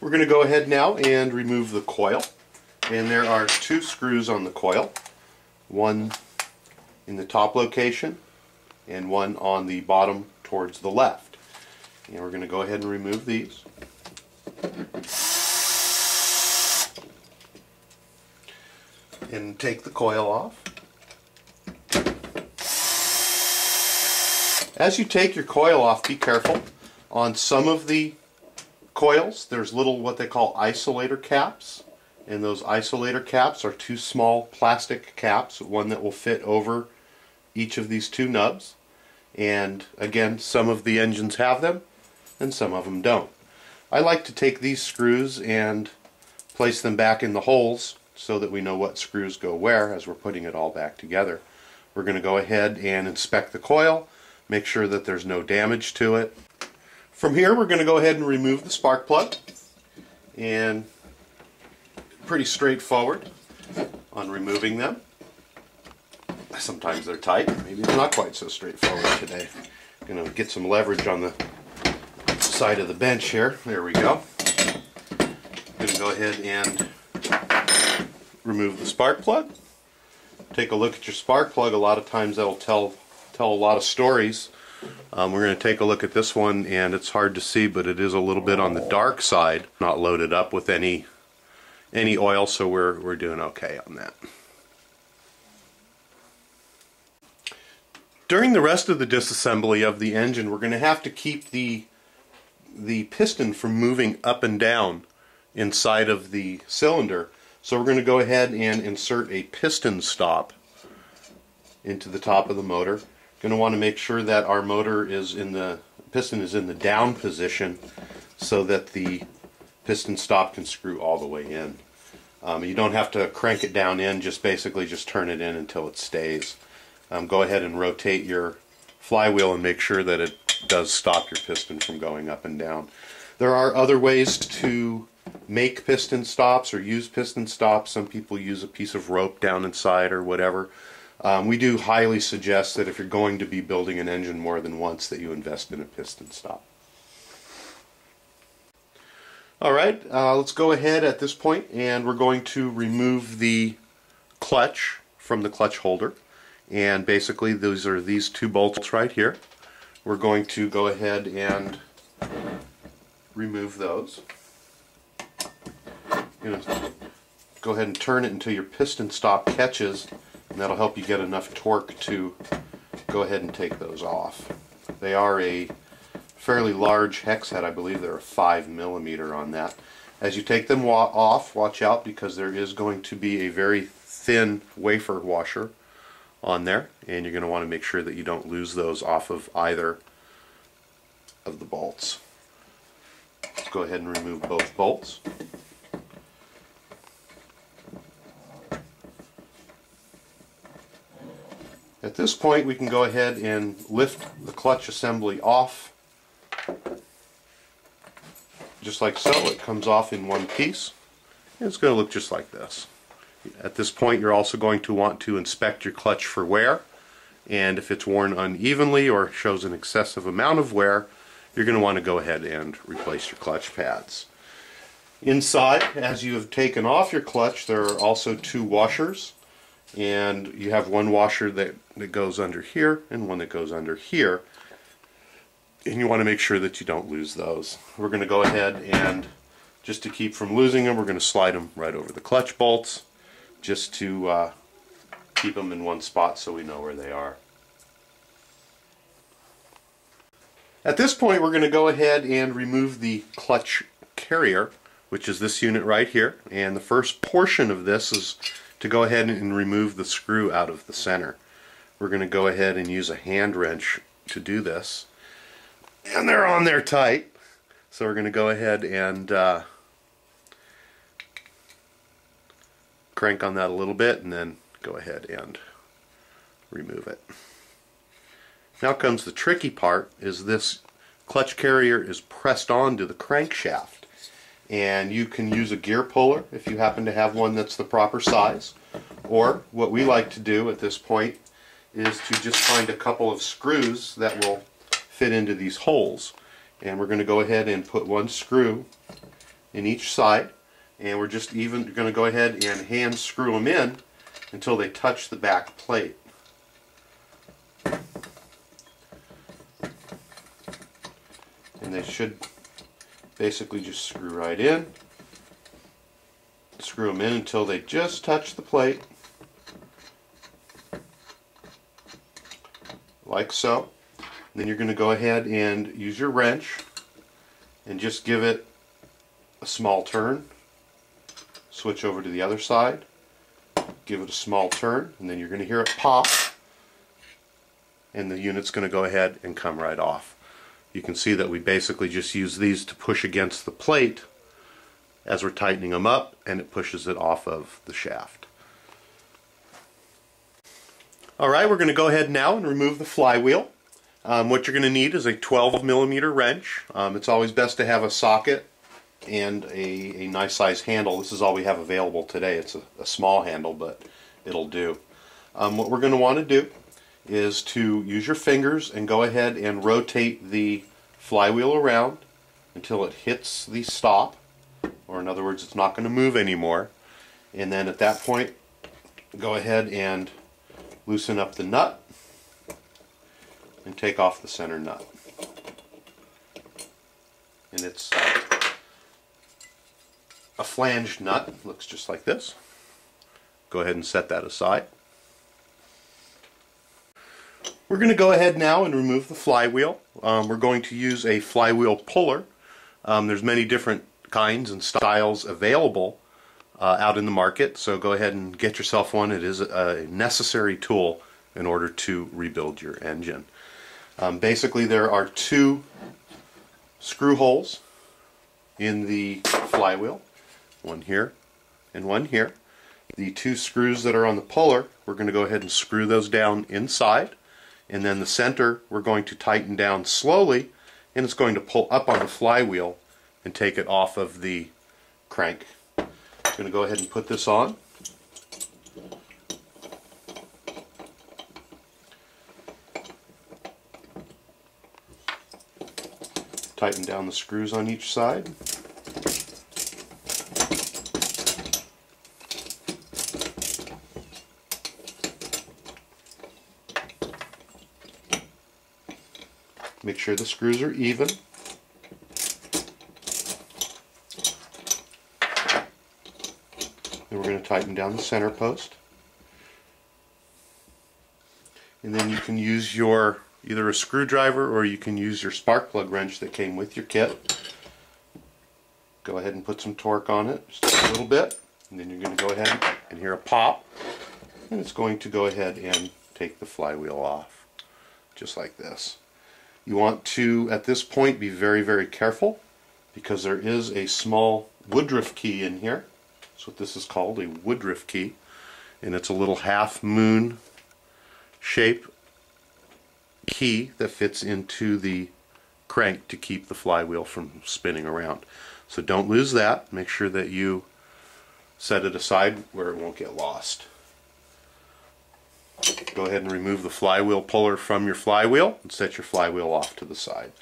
We're going to go ahead now and remove the coil. And there are two screws on the coil, one in the top location and one on the bottom towards the left. And we're going to go ahead and remove these. And take the coil off. As you take your coil off, be careful. On some of the coils, there's little what they call isolator caps, and those isolator caps are two small plastic caps, one that will fit over each of these two nubs. And again, some of the engines have them and some of them don't. I like to take these screws and place them back in the holes so that we know what screws go where as we're putting it all back together. We're going to go ahead and inspect the coil, make sure that there's no damage to it. From here, we're going to go ahead and remove the spark plug, and pretty straightforward on removing them. Sometimes they're tight, maybe they're not quite so straightforward today. I'm going to get some leverage on the side of the bench here. There we go. I'm going to go ahead and remove the spark plug. Take a look at your spark plug. A lot of times that'll tell a lot of stories. We're going to take a look at this one, and it's hard to see, but it is a little bit on the dark side. Not loaded up with any oil, so we're doing okay on that. During the rest of the disassembly of the engine, we're going to have to keep the piston from moving up and down inside of the cylinder. So we're going to go ahead and insert a piston stop into the top of the motor. Going to want to make sure that our motor piston is in the down position so that the piston stop can screw all the way in. You don't have to crank it down in, just basically just turn it in until it stays. Go ahead and rotate your flywheel and make sure that it does stop your piston from going up and down. There are other ways to make piston stops or use piston stops. Some people use a piece of rope down inside or whatever. We do highly suggest that if you're going to be building an engine more than once, that you invest in a piston stop. Alright, let's go ahead at this point, and we're going to remove the clutch from the clutch holder. And basically those are these two bolts right here. We're going to go ahead and remove those. You're gonna go ahead and turn it until your piston stop catches, and that'll help you get enough torque to go ahead and take those off. They are a fairly large hex head. I believe they're a 5mm on that. As you take them off, watch out, because there is going to be a very thin wafer washer on there, and you're going to want to make sure that you don't lose those off of either of the bolts. Let's go ahead and remove both bolts. At this point, we can go ahead and lift the clutch assembly off. Just like so, it comes off in one piece. And it's going to look just like this. At this point, you're also going to want to inspect your clutch for wear, and if it's worn unevenly or shows an excessive amount of wear, you're going to want to go ahead and replace your clutch pads. Inside, as you have taken off your clutch, there are also two washers, and you have one washer that goes under here and one that goes under here, and you want to make sure that you don't lose those. We're going to go ahead and, just to keep from losing them, we're going to slide them right over the clutch bolts, just to keep them in one spot so we know where they are. At this point, we're going to go ahead and remove the clutch carrier, which is this unit right here, and the first portion of this is to go ahead and remove the screw out of the center. We're going to go ahead and use a hand wrench to do this, and they're on there tight, so we're going to go ahead and crank on that a little bit, and then go ahead and remove it. Now comes the tricky part, is this clutch carrier is pressed onto the crankshaft, and you can use a gear puller if you happen to have one that's the proper size, or what we like to do at this point is to just find a couple of screws that will fit into these holes. And we're going to go ahead and put one screw in each side, and we're just even going to go ahead and hand screw them in until they touch the back plate. And they should basically just screw right in. Screw them in until they just touch the plate, like so. And then you're going to go ahead and use your wrench and just give it a small turn. Switch over to the other side, give it a small turn, and then you're going to hear it pop, and the unit's going to go ahead and come right off. You can see that we basically just use these to push against the plate as we're tightening them up, and it pushes it off of the shaft. Alright, we're going to go ahead now and remove the flywheel. What you're going to need is a 12mm wrench. It's always best to have a socket and a nice size handle. This is all we have available today. It's a small handle, but it'll do. What we're going to want to do is to use your fingers and go ahead and rotate the flywheel around until it hits the stop, or in other words, it's not going to move anymore. And then at that point, go ahead and loosen up the nut and take off the center nut. And it's a flanged nut, looks just like this. Go ahead and set that aside. We're going to go ahead now and remove the flywheel. We're going to use a flywheel puller. There's many different kinds and styles available out in the market, so go ahead and get yourself one. It is a necessary tool in order to rebuild your engine. Basically, there are two screw holes in the flywheel, one here and one here. The two screws that are on the puller, we're going to go ahead and screw those down inside, and then the center we're going to tighten down slowly, and it's going to pull up on the flywheel and take it off of the crank. I'm going to go ahead and put this on. Tighten down the screws on each side. Make sure the screws are even. We're going to tighten down the center post, and then you can use your either a screwdriver or you can use your spark plug wrench that came with your kit. Go ahead and put some torque on it, just a little bit, and then you're going to go ahead and hear a pop, and it's going to go ahead and take the flywheel off, just like this. You want to, at this point, be very, very careful, because there is a small Woodruff key in here. That's what this is called, a Woodruff key, and it's a little half moon shape key that fits into the crank to keep the flywheel from spinning around. So don't lose that. Make sure that you set it aside where it won't get lost. Go ahead and remove the flywheel puller from your flywheel and set your flywheel off to the side.